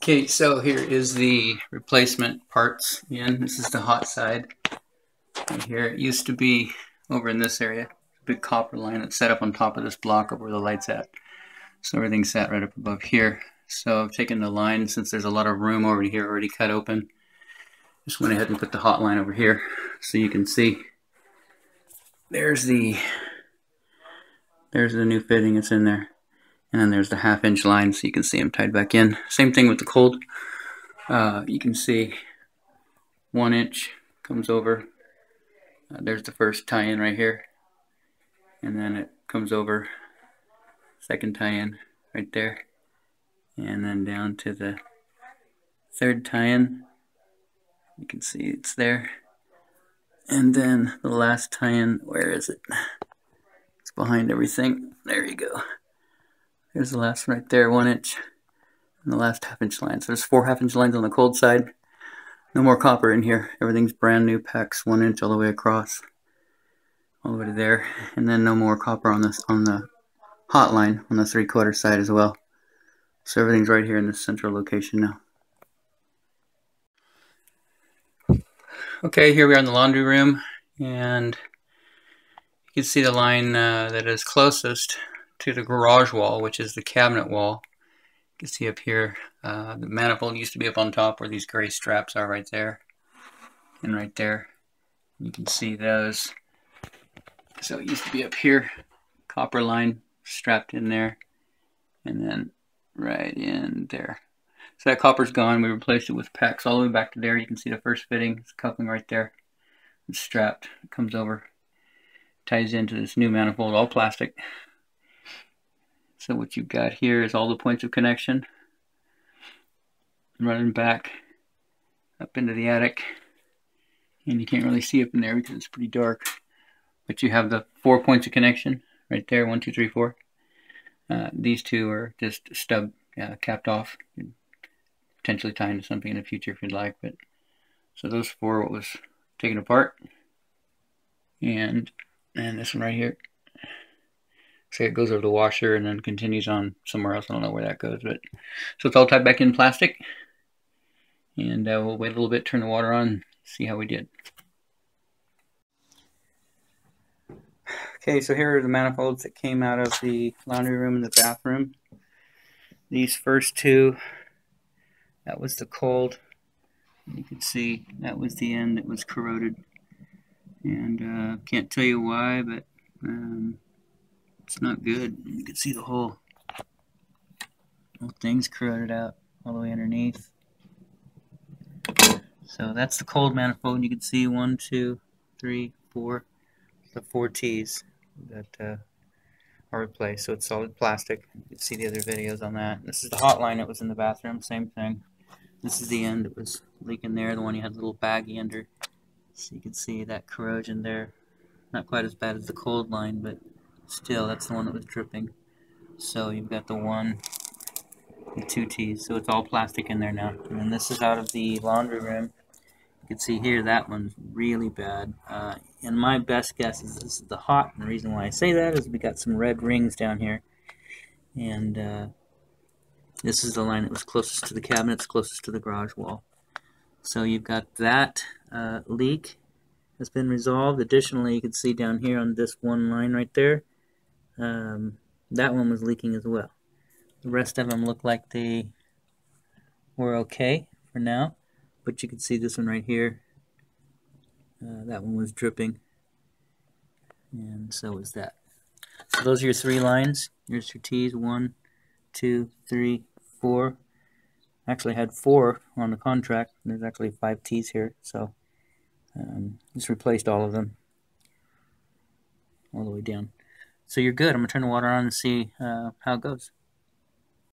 Okay, so here is the replacement parts again. This is the hot side. And here it used to be over in this area, a big copper line that's set up on top of this block of where the light's at. So everything's sat right up above here. So I've taken the line, since there's a lot of room over here already cut open, just went ahead and put the hot line over here. So you can see there's the new fitting that's in there. And then there's the half-inch line, so you can see them tied back in. Same thing with the cold. You can see 1 inch comes over. There's the first tie-in right here. And then it comes over, second tie-in right there. And then down to the third tie-in. You can see it's there. And then the last tie-in, where is it? It's behind everything. There you go. There's the last one right there, 1 inch, and the last half-inch line. So there's 4 half-inch lines on the cold side. No more copper in here. Everything's brand new, packs 1 inch all the way across, all the way to there. And then no more copper on the hot line on the 3/4 side as well. So everything's right here in this central location now. Okay, here we are in the laundry room, and you can see the line that is closest to the garage wall, which is the cabinet wall. You can see up here, the manifold used to be up on top where these gray straps are right there and right there. You can see those. So it used to be up here, copper line strapped in there, and then right in there. So that copper's gone. We replaced it with packs all the way back to there. You can see the first fitting, it's coupling right there. It's strapped, it comes over, ties into this new manifold, all plastic. So what you've got here is all the points of connection, running back up into the attic, and you can't really see up in there because it's pretty dark, but you have the 4 points of connection right there, 1, 2, 3, 4. These 2 are just stub capped off, you'd potentially tie into something in the future if you'd like, but so those 4 what was taken apart, and this one right here. So it goes over the washer and then continues on somewhere else. I don't know where that goes, but so it's all tied back in plastic. And we'll wait a little bit, turn the water on, see how we did. Okay, so here are the manifolds that came out of the laundry room and the bathroom. These first 2, that was the cold. You can see that was the end that was corroded. And can't tell you why, but it's not good. You can see the whole thing's corroded out all the way underneath. So that's the cold manifold. You can see 1, 2, 3, 4. The 4 T's that are replaced. So it's solid plastic. You can see the other videos on that. This is the hot line that was in the bathroom. Same thing. This is the end that was leaking there. The one you had a little baggie under. So you can see that corrosion there. Not quite as bad as the cold line, but still, that's the one that was dripping. So you've got the 1, the 2 T's. So it's all plastic in there now. And then this is out of the laundry room. You can see here that one's really bad. And my best guess is this is the hot. And the reason why I say that is we got some red rings down here. And this is the line that was closest to the cabinets, closest to the garage wall. So you've got that leak has been resolved. Additionally, you can see down here on this one line right there, that one was leaking as well. The rest of them look like they were okay for now, but you can see this one right here, that one was dripping, and so was that. So those are your 3 lines. Here's your T's, 1, 2, 3, 4. I actually had 4 on the contract, and there's actually 5 T's here, so just replaced all of them all the way down. So you're good. I'm going to turn the water on and see how it goes.